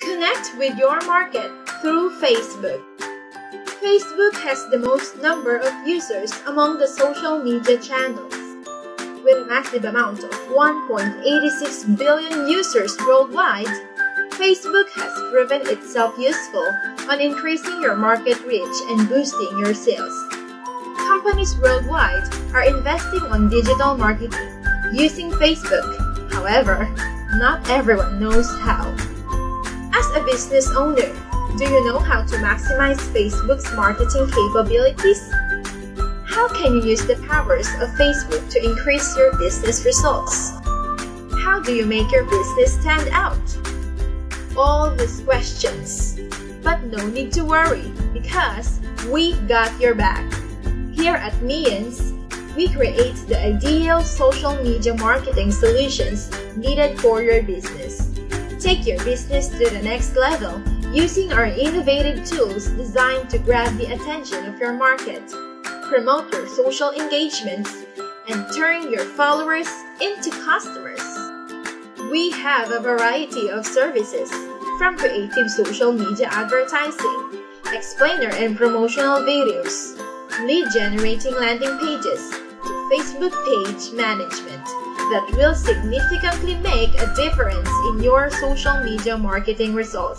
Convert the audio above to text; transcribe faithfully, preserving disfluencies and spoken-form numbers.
Connect with your market through Facebook. Facebook has the most number of users among the social media channels, with a massive amount of one point eight six billion users worldwide. Facebook has proven itself useful on increasing your market reach and boosting your sales. Companies worldwide are investing on digital marketing using Facebook. However, not everyone knows how. As a business owner, do you know how to maximize Facebook's marketing capabilities? How can you use the powers of Facebook to increase your business results? How do you make your business stand out? All these questions. But no need to worry, because we got your back. Here at MIYENS, we create the ideal social media marketing solutions needed for your business. Take your business to the next level using our innovative tools designed to grab the attention of your market, promote your social engagements, and turn your followers into customers. We have a variety of services, from creative social media advertising, explainer and promotional videos, lead generating landing pages, to Facebook page management that will significantly make a difference in your social media marketing results.